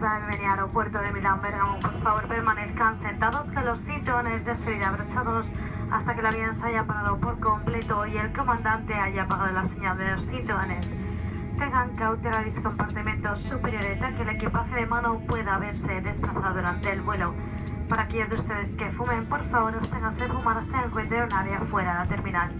desde el aeropuerto de Milán Bérgamo. Por favor, permanezcan sentados, que los cinturones de seguridad abrochados hasta que el avión se haya parado por completo y el comandante haya apagado la señal de los cinturones. Tengan cautela a los compartimentos superiores, ya que el equipaje de mano pueda haberse desplazado durante el vuelo. Para aquellos de ustedes que fumen, por favor, absténganse de fumar hasta que encuentren un área fuera de la terminal.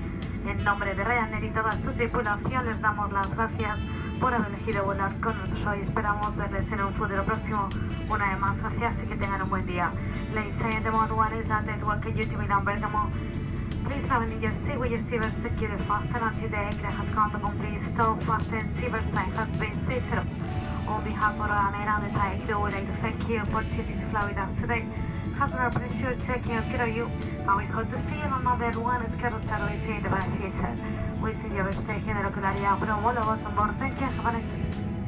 En nombre de Ryanair y toda su tripulación, les damos las gracias por haber elegido volar con nosotros hoy. Esperamos verles en un futuro próximo. Una vez más, gracias y que tengan un buen día. Ladies and gentlemen, what is that network you to Milán Bérgamo? Please travel in your seat with your seatbelt secure faster until the aircraft has gone to complete stop. Fasten seatbelt sign has been seated. On behalf of Ryanair and the Thai crew, we'd like to thank you for choosing to fly with us today. It has been our pleasure taking a care of you, and we hope to see you on another one scheduled service in the future. We see you taking the local area from all of us on board. Thank you. Have a nice day.